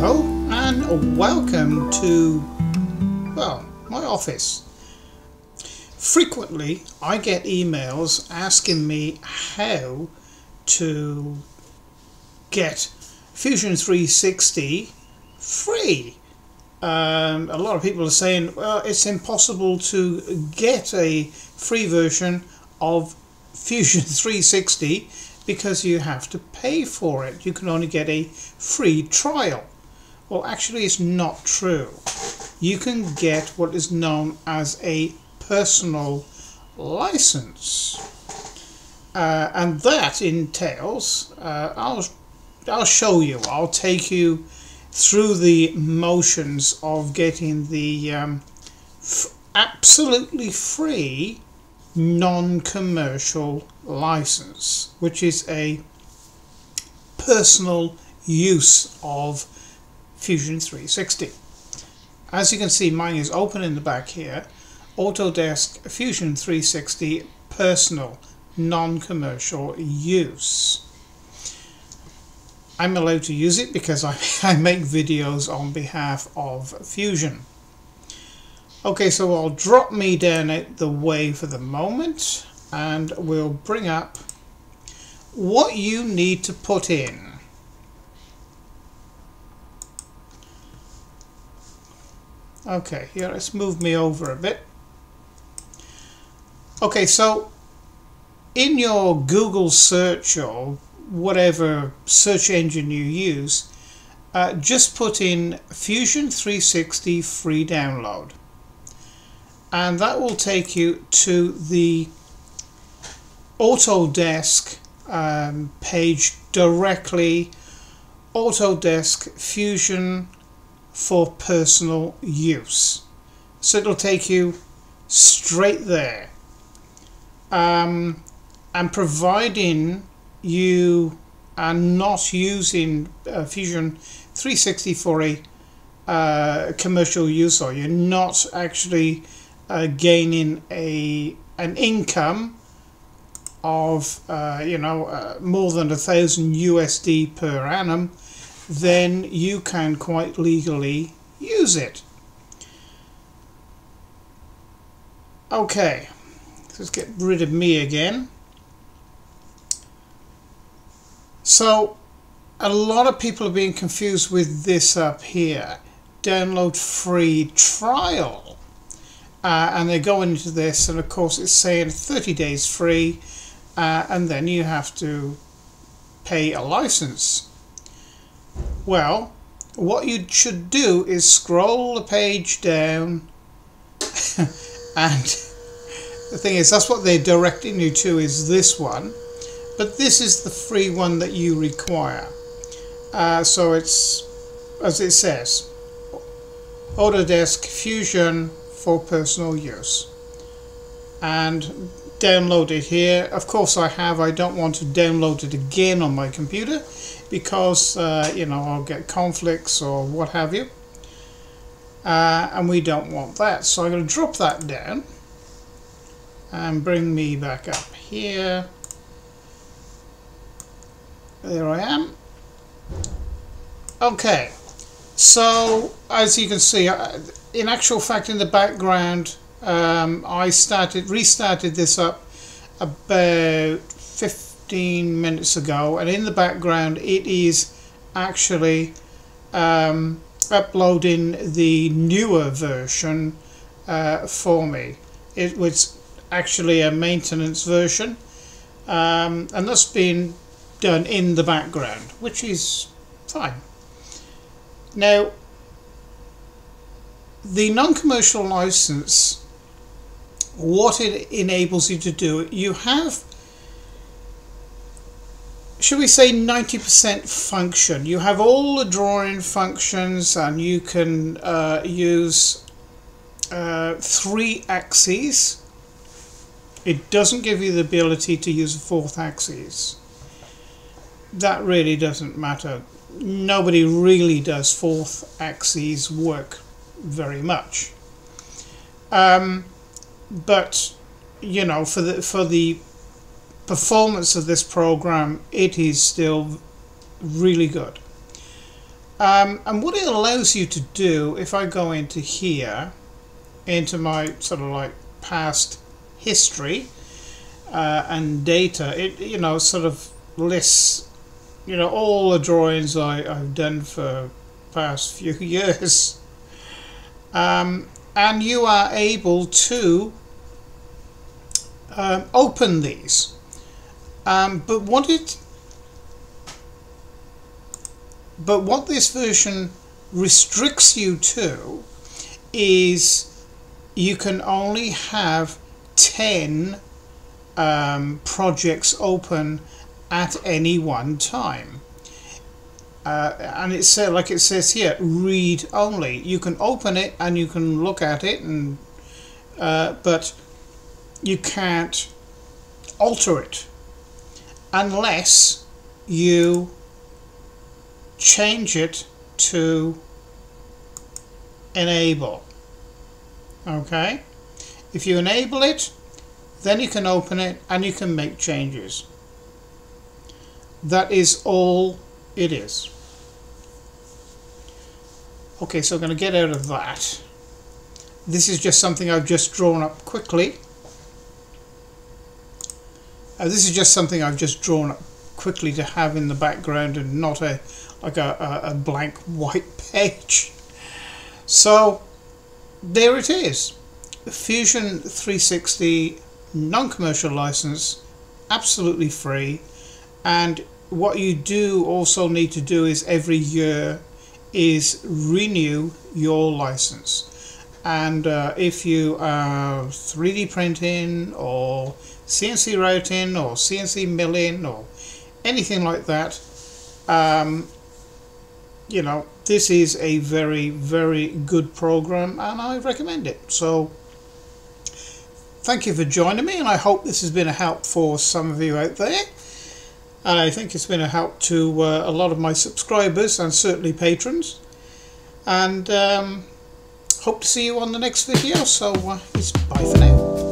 Hello and welcome to, well, my office. Frequently I get emails asking me how to get Fusion 360 free. A lot of people are saying, well, it's impossible to get a free version of Fusion 360 because you have to pay for it. You can only get a free trial. Well, actually it's not true. You can get what is known as a personal license, and that entails, I'll show you, I'll take you through the motions of getting the absolutely free non-commercial license, which is a personal use of Fusion 360. As you can see, mine is open in the back here. Autodesk Fusion 360 personal non-commercial use. I'm allowed to use it because I make videos on behalf of Fusion. Okay, so I'll drop me down out the way for the moment and we'll bring up what you need to put in. Okay, here, let's move me over a bit. Okay, so in your Google search or whatever search engine you use, just put in Fusion 360 free download. And that will take you to the Autodesk page directly, Autodesk Fusion for personal use. So it'll take you straight there. And providing you are not using Fusion 360 for a commercial use, or you're not actually gaining an income of more than $1,000 USD per annum, then you can quite legally use it. Okay, let's get rid of me again. So a lot of people are being confused with this up here, download free trial. And they're going into this, and of course it's saying 30 days free, and then you have to pay a license. Well, what you should do is scroll the page down and the thing is, that's what they're directing you to, is this one, but this is the free one that you require. So it's, as it says, Autodesk Fusion for personal use, and download it here. Of course I don't want to download it again on my computer because I'll get conflicts or what have you, and we don't want that. So I'm going to drop that down and bring me back up here. There I am. Okay, so as you can see, in actual fact, in the background, I restarted this up about 15 minutes ago, and in the background it is actually uploading the newer version for me. It was actually a maintenance version, and that's been done in the background, which is fine. Now, the non-commercial license, what it enables you to do, you have, should we say, 90% function. You have all the drawing functions, and you can use 3 axes. It doesn't give you the ability to use a 4th axis. That really doesn't matter. Nobody really does 4th axis work very much, but for the performance of this program, it is still really good. And what it allows you to do, if I go into here, into my sort of like past history and data, it, you know, sort of lists, you know, all the drawings I've done for past few years. And you are able to open these. But what this version restricts you to is you can only have 10 projects open at any one time. And it said, like it says here, read only. You can open it and you can look at it, and but you can't alter it unless you change it to enable. Okay, if you enable it, then you can open it and you can make changes. That is all it is. Okay, so I'm going to get out of that. This is just something I've just drawn up quickly. To have in the background and not a like a blank white page. So there it is. Fusion 360 non-commercial license, absolutely free. And what you do also need to do is every year is renew your license. And if you are 3D printing or CNC routing or CNC milling or anything like that, you know, this is a very, very good program and I recommend it. So thank you for joining me, and I hope this has been a help for some of you out there. And I think it's been a help to a lot of my subscribers and certainly patrons. And hope to see you on the next video. So it's bye for now.